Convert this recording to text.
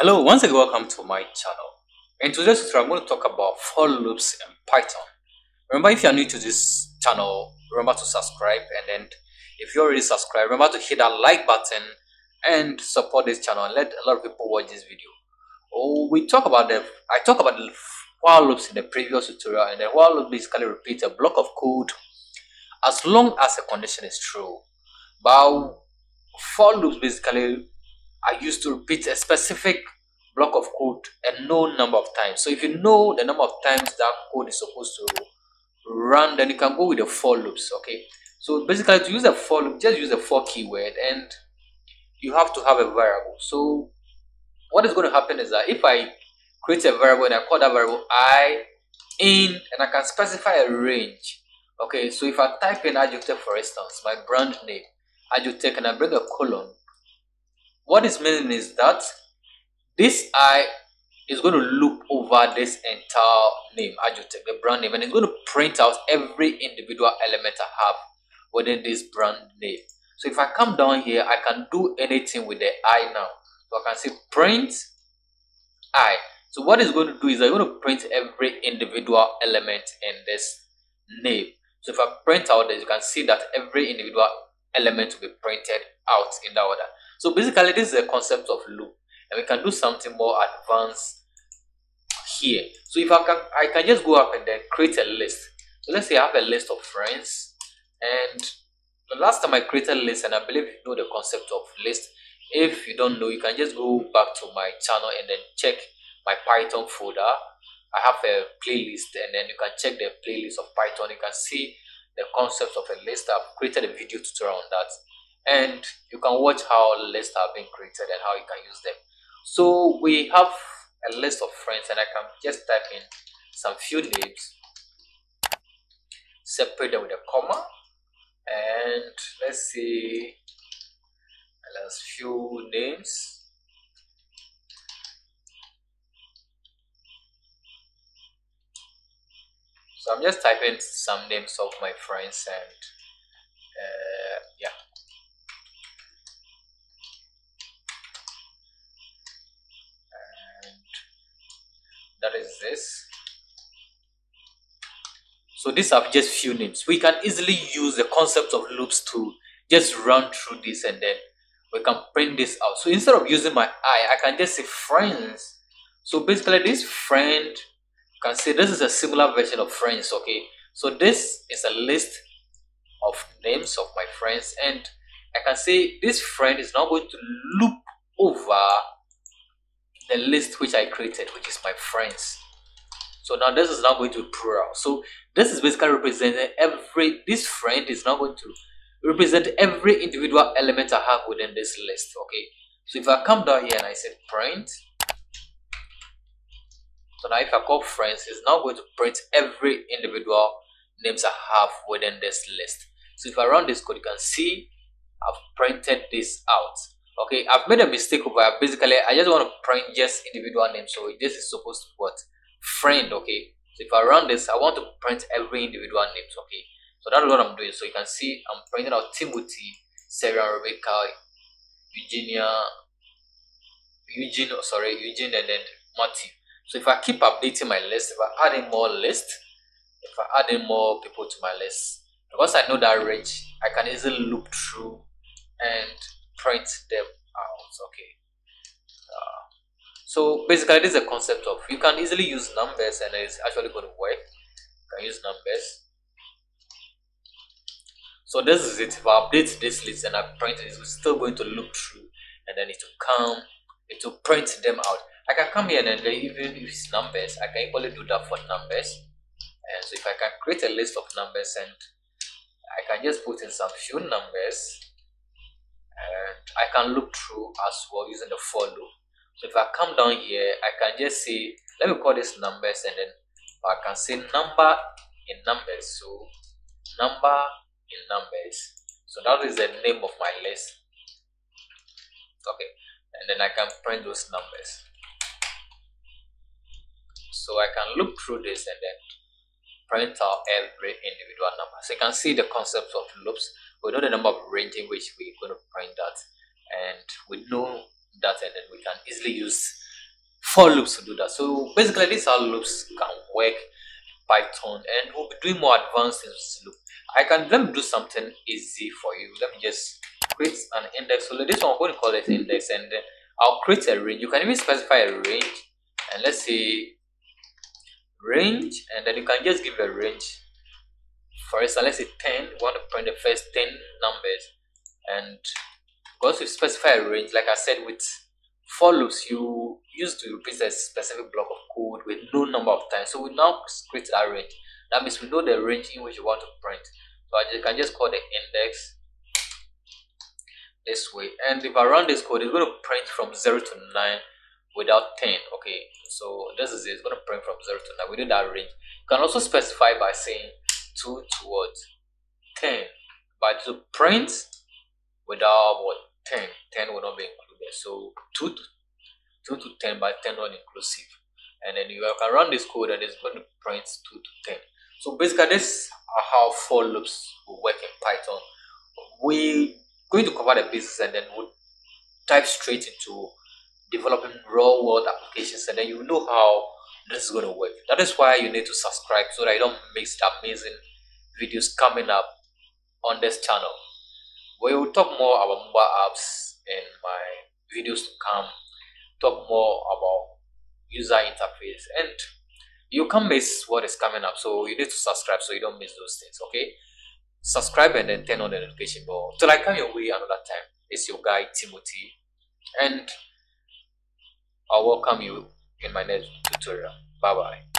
Hello, once again, welcome to my channel. In today's tutorial, I'm going to talk about for loops in Python. Remember, if you are new to this channel, remember to subscribe, and then if you already subscribed, remember to hit that like button and support this channel and let a lot of people watch this video. I talked about the while loops in the previous tutorial, and the while loop basically repeats a block of code as long as a condition is true. But for loops basically are used to repeat a specific block of code a known number of times. So if you know the number of times that code is supposed to run, then you can go with the for loops. Okay, so basically to use a for loop, just use the for keyword, and you have to have a variable. So what is going to happen is that if I create a variable and I call that variable I in, and I can specify a range. Okay, so if I type in AdjoTech, for instance, my brand name AdjoTech, and I bring a colon, what is meaning is that this I is going to loop over this entire name, AdjoTech, the brand name, and it's going to print out every individual element I have within this brand name. So if I come down here, I can do anything with the I now. So I can say print I. So what it's going to do is I'm going to print every individual element in this name. So if I print out this, you can see that every individual element will be printed out in that order. So basically, this is the concept of loop, and we can do something more advanced here. So if I can just go up and then create a list. So let's say I have a list of friends, and the last time I created a list, and I believe you know the concept of list. If you don't know, you can just go back to my channel and then check my Python folder. I have a playlist, and then you can check the playlist of Python. You can see the concept of a list. I've created a video tutorial on that, and you can watch how lists have been created and how you can use them. So we have a list of friends, and I can just type in some few names, separate them with a comma, and let's see, let's few names. So I'm just typing some names of my friends, and yeah. That is this. So these are just few names. We can easily use the concept of loops to just run through this, and then we can print this out. So instead of using my I can just say friends. So basically this friend, you can say this is a similar version of friends. Okay, so this is a list of names of my friends, and I can say this friend is now going to loop over the list which I created, which is my friends. So now this is now going to be plural. So this is basically representing every, this friend is now going to represent every individual element I have within this list. Okay, so if I come down here and I say print, so now if I call friends, it's now going to print every individual names I have within this list. So if I run this code, you can see I've printed this out. Okay, I've made a mistake over here. Basically, I just want to print just individual names. So this is supposed to be what? Friend, okay? So if I run this, I want to print every individual names, okay? So that's what I'm doing. So you can see I'm printing out Timothy, Sarah, Rebecca, Eugene, and then Matthew. So if I keep updating my list, if I add in more lists, if I add in more people to my list, because I know that range, I can easily loop through and print them out. Okay, so basically this is a concept of, you can easily use numbers, and it's actually going to work. You can use numbers. So this is it. If I update this list and I print it, it's still going to loop through, and then it will print them out. I can come here, and then even if it's numbers, I can equally do that for numbers. And so if I can create a list of numbers, and I can just put in some few numbers, and I can loop through as well using the for loop. So if I come down here, I can just say, let me call this numbers, and then I can say number in numbers. So number in numbers. So that is the name of my list. Okay, and then I can print those numbers. So I can loop through this and then print out every individual number. So you can see the concept of loops. We know the number of range in which we're going to print that, and we know that, and then we can easily use for loops to do that. So basically this is how loops can work in Python, and we'll be doing more advanced things with loop. Let me do something easy for you. Let me just create an index. So this one I'm going to call it index, and then I'll create a range. You can even specify a range, and let's say range, and then you can just give a range. For instance, let's say 10. We want to print the first 10 numbers, and because we specify a range, like I said, with for loops you used to repeat a specific block of code with no number of times. So we now create that range. That means we know the range in which you want to print. So I can just call the index this way, and if I run this code, it's going to print from 0 to 9 without 10. Okay, so this is it. It's going to print from 0 to 9 within that range. You can also specify by saying 2 towards 10, but to print without what 10 will not be included. So 2 to 10, but 10 not inclusive. And then you can run this code, and it's going to print 2 to 10. So basically, this are how for loops will work in Python. We're going to cover the basics, and then we'll dive straight into developing real world applications, and then you know how this is going to work. That is why you need to subscribe, so that you don't miss the amazing videos coming up on this channel. We will talk more about mobile apps in my videos to come, talk more about user interface, and you can't miss what is coming up, so you need to subscribe so you don't miss those things. Okay, subscribe and then turn on the notification bell till I come your way another time. It's your guy Timothy, and I'll welcome you in my next tutorial. Bye bye.